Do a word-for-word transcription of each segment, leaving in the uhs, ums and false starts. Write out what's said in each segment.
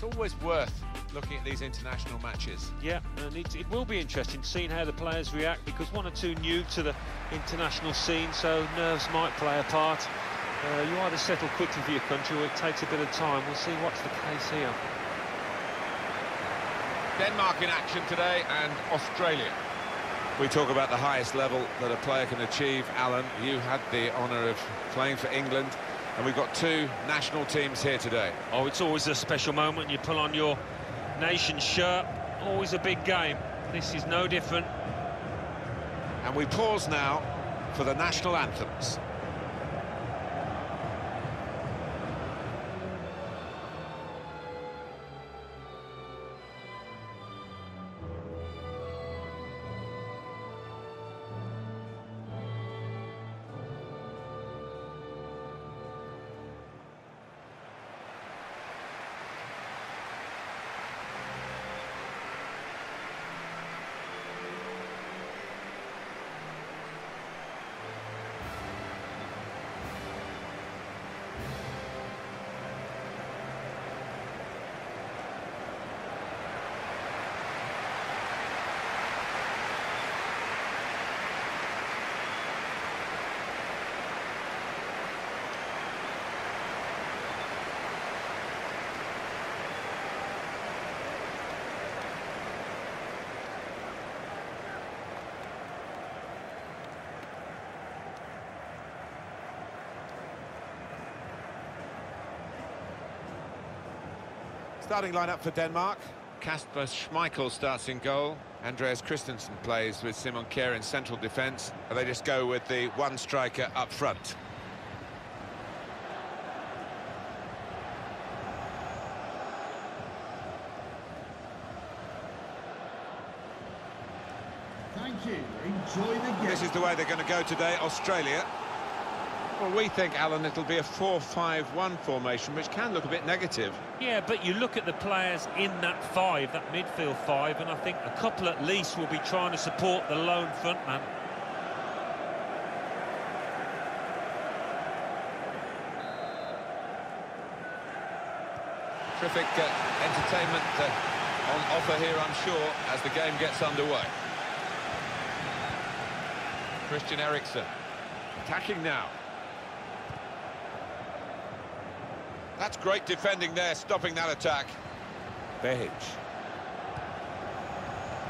It's always worth looking at these international matches. Yeah, and it, it will be interesting seeing how the players react, because one or two new to the international scene, so nerves might play a part. Uh, you either settle quickly for your country or it takes a bit of time. We'll see what's the case here. Denmark in action today and Australia. We talk about the highest level that a player can achieve. Alan, you had the honour of playing for England, and we've got two national teams here today. Oh, it's always a special moment. You pull on your nation's shirt. Always a big game. This is no different. And we pause now for the national anthems. Starting lineup for Denmark. Kasper Schmeichel starts in goal. Andreas Christensen plays with Simon Kjær in central defence. And they just go with the one striker up front. Thank you. Enjoy the game. This is the way they're going to go today, Australia. Well, we think, Alan, it'll be a four five one formation, which can look a bit negative. Yeah, but you look at the players in that five, that midfield five, and I think a couple at least will be trying to support the lone front man. Terrific uh, entertainment uh, on offer here, I'm sure, as the game gets underway. Christian Eriksen attacking now. That's great defending there, stopping that attack. Behich.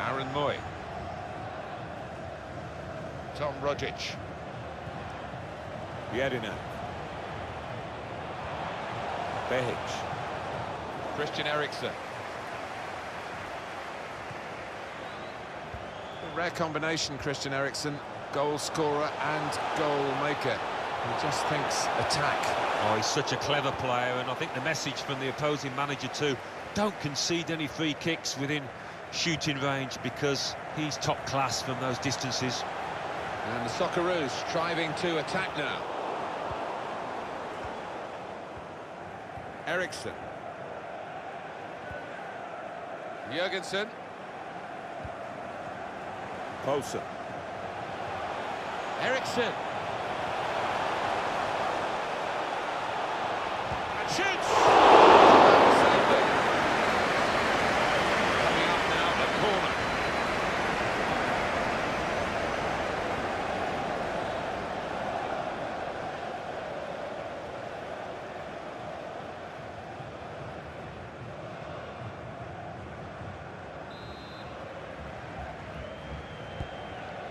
Aaron Moy. Tom Rogic. Jadina. Behich. Christian Eriksen. A rare combination, Christian Eriksen, goal scorer and goal maker. He just thinks attack. Oh, he's such a clever player, and I think the message from the opposing manager too, don't concede any free kicks within shooting range, because he's top class from those distances. And the Socceroos striving to attack now. Eriksen. Jørgensen. Poulsen. Eriksen. Shoots! Coming up now, the corner.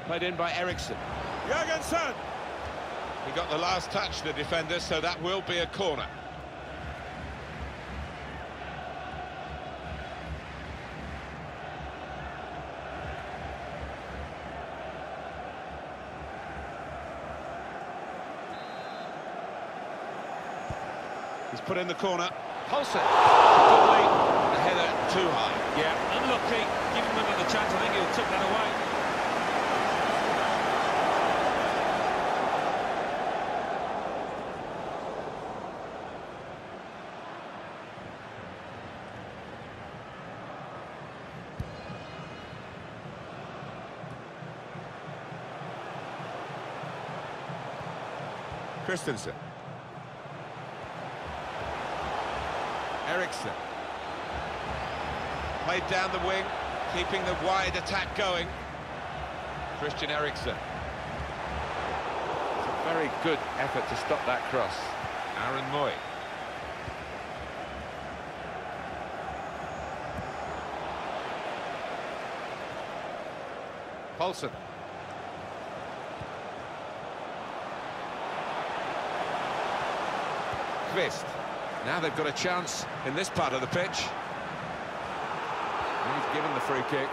Played in by Eriksen. Jørgensen! He got the last touch, the defender, so that will be a corner. Put in the corner. Poulsen. The header too high. Yeah, unlucky. Give him another chance. I think he'll tip that away. Christensen. Eriksen. Played down the wing, keeping the wide attack going. Christian Eriksen. It's a very good effort to stop that cross. Aaron Moy. Poulsen. Kvist. Now they've got a chance in this part of the pitch. And he's given the free kick.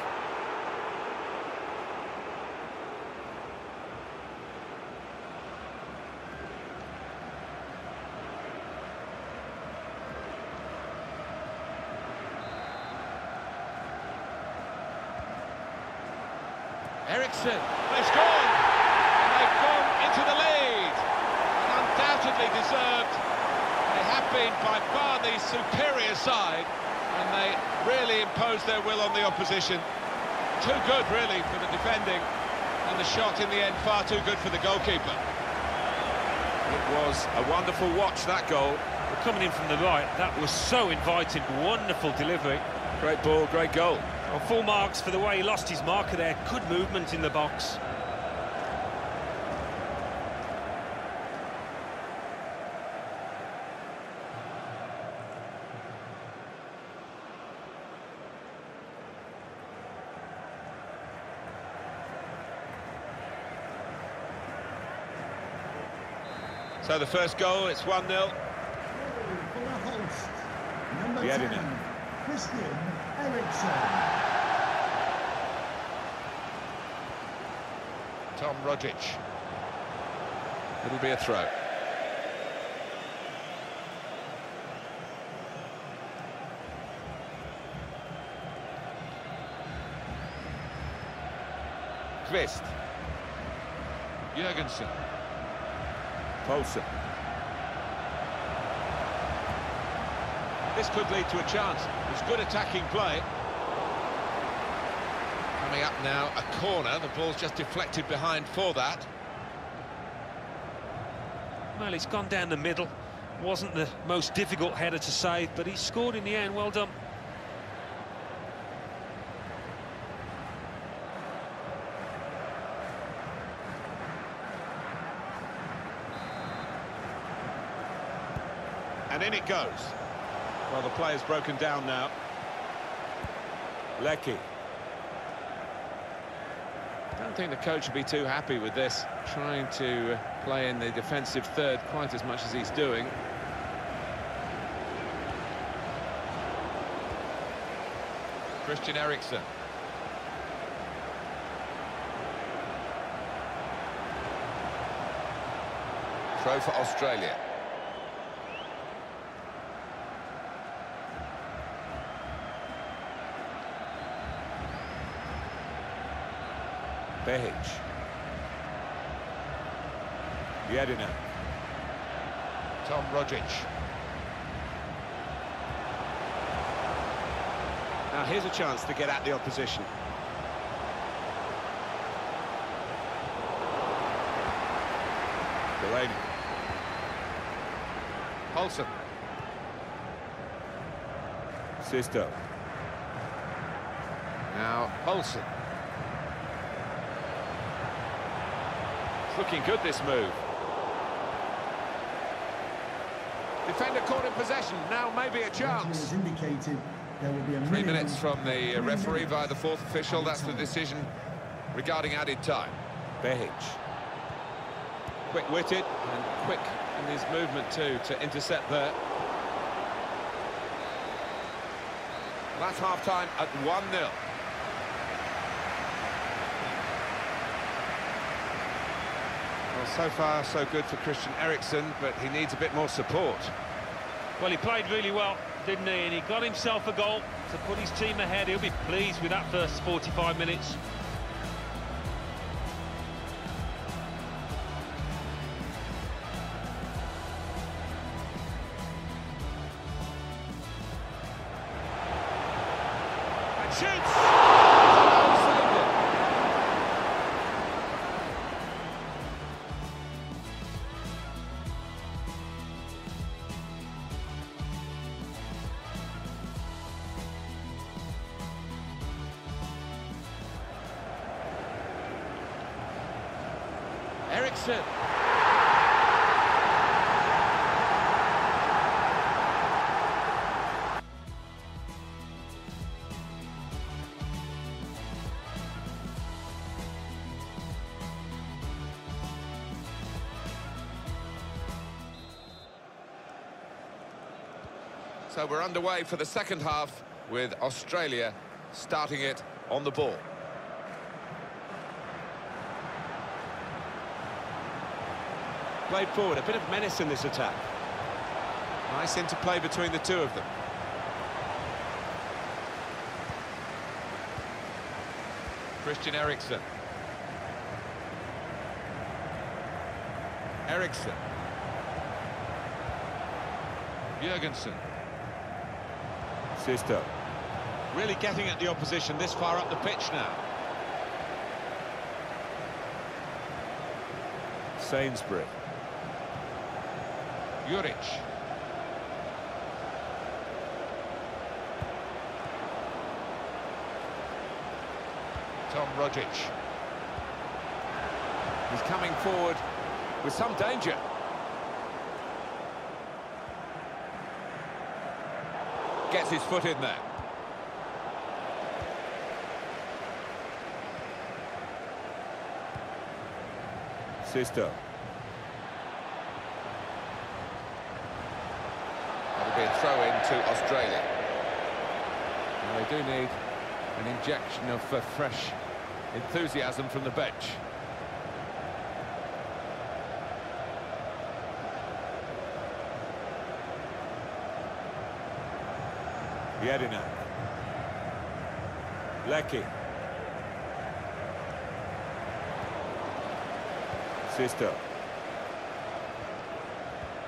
Eriksen, they've scored, and they've gone into the lead, and undoubtedly deserved. They have been by far the superior side, and they really imposed their will on the opposition. Too good, really, for the defending, and the shot in the end far too good for the goalkeeper. It was a wonderful watch, that goal. Well, coming in from the right, that was so inviting, wonderful delivery. Great ball, great goal. Well, full marks for the way he lost his marker there. Good movement in the box. So the first goal, it's one nil. Jedinak. Christian Eriksen. Tom Rogic. It'll be a throw. Kvist. Jørgensen. Poulsen. This could lead to a chance. It's good attacking play. Coming up now, a corner. The ball's just deflected behind for that. Well, it's gone down the middle. Wasn't the most difficult header to save, but he scored in the end. Well done. And in it goes. Well, the play is broken down now. Leckie. I don't think the coach would be too happy with this, trying to play in the defensive third quite as much as he's doing. Christian Eriksen. Throw for Australia. Behich. Jadina. Tom Rogic. Now here's a chance to get at the opposition. Delaney. Poulsen. Sisto. Now Poulsen. Looking good, this move. Defender caught in possession. Now maybe a chance. Indicated there will be a Three minutes from the referee via the fourth official. That's the decision regarding added time. Behich. Quick-witted and quick in his movement too to intercept there. That's half-time at one nil. So far, so good for Christian Eriksen, but he needs a bit more support. Well, he played really well, didn't he? And he got himself a goal to put his team ahead. He'll be pleased with that first forty-five minutes. And shoots! Eriksen. So we're underway for the second half with Australia starting it on the ball. Played forward, a bit of menace in this attack. Nice interplay between the two of them. Christian Eriksen. Eriksen. Jørgensen. Sisto. Really getting at the opposition this far up the pitch now. Sainsbury. Juric. Tom Rogic. He's coming forward with some danger. Gets his foot in there. Sisto. That'll be a throw in to Australia. Well, they do need an injection of uh, fresh enthusiasm from the bench. Jadina. Leckie. Sisto.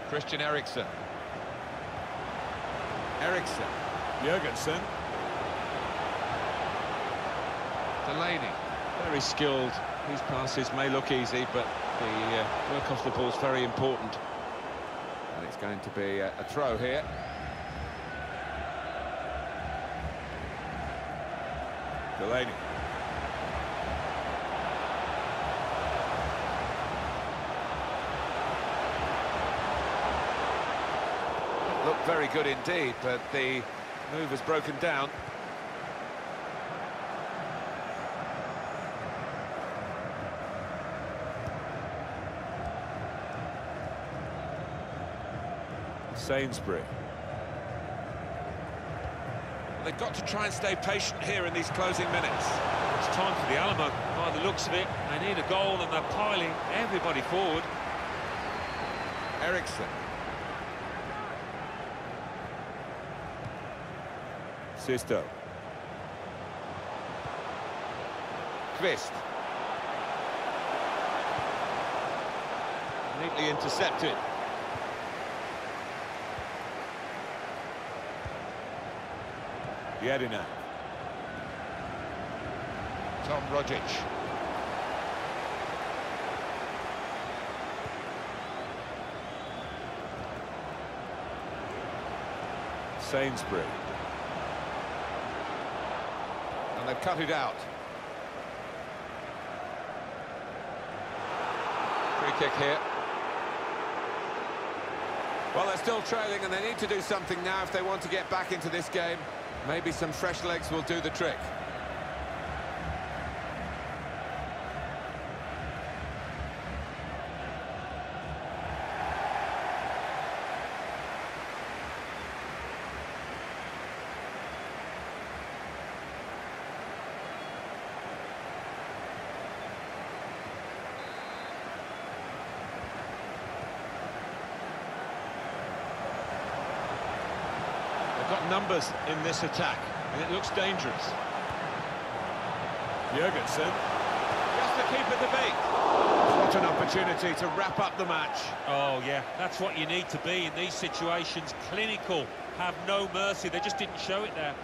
Christian Eriksen. Eriksen. Jørgensen. Delaney. Very skilled. These passes may look easy, but the uh, work off the ball is very important. And it's going to be a, a throw here. Delaney. Looked very good indeed, but the move has broken down. Sainsbury. They've got to try and stay patient here in these closing minutes. It's time for the Alamo. By the looks of it, they need a goal and they're piling everybody forward. Eriksen. Sisto. Kvist. Neatly intercepted. Jedinak. Tom Rogic. Sainsbury. And they've cut it out. Free kick here. Well, they're still trailing and they need to do something now if they want to get back into this game. Maybe some fresh legs will do the trick. Got numbers in this attack, and it looks dangerous. Jørgensen. Just to keep it debate. What an opportunity to wrap up the match. Oh, yeah, that's what you need to be in these situations. Clinical, have no mercy. They just didn't show it there.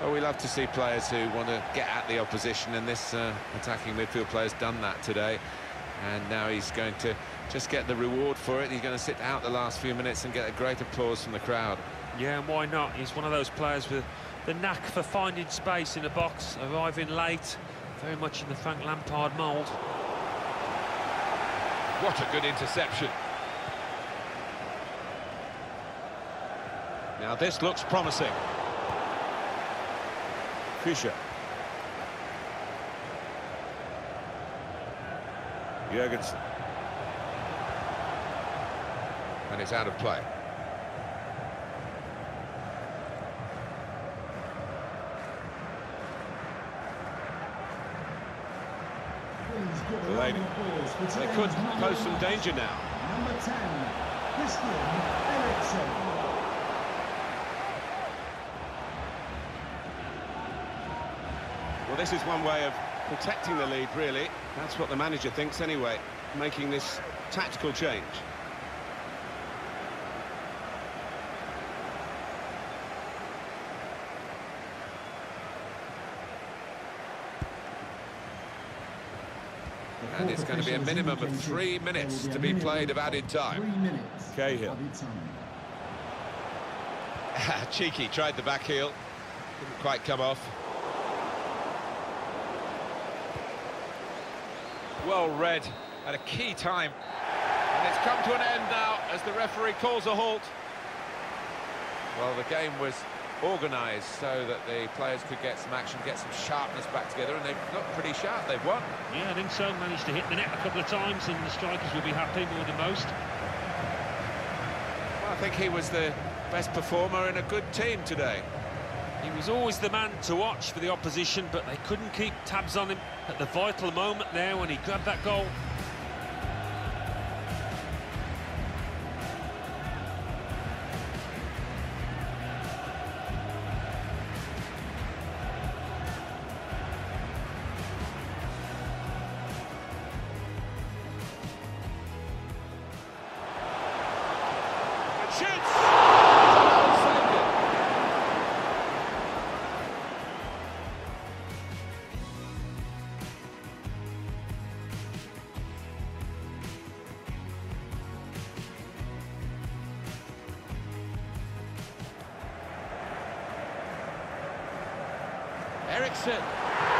Well, we love to see players who want to get at the opposition, and this uh, attacking midfield player's done that today. And now he's going to just get the reward for it. He's going to sit out the last few minutes and get a great applause from the crowd. Yeah, and why not? He's one of those players with the knack for finding space in the box, arriving late, very much in the Frank Lampard mould. What a good interception. Now this looks promising. Fisher. Jørgensen. And it's out of play. Delaney. They could pose some danger now. Number ten, Christian Eriksen. Well, this is one way of protecting the lead, really. That's what the manager thinks anyway, making this tactical change. And it's going to be a minimum of three minutes to be played of added time. Cahill. Cheeky, tried the back heel. Didn't quite come off. Well read at a key time. And it's come to an end now as the referee calls a halt. Well, the game was organised so that the players could get some action, get some sharpness back together, and they've looked pretty sharp. They've won. Yeah, I think so. Managed to hit the net a couple of times, and the strikers will be happy more than most. Well, I think he was the best performer in a good team today. He was always the man to watch for the opposition, but they couldn't keep tabs on him at the vital moment there when he grabbed that goal. Eriksen.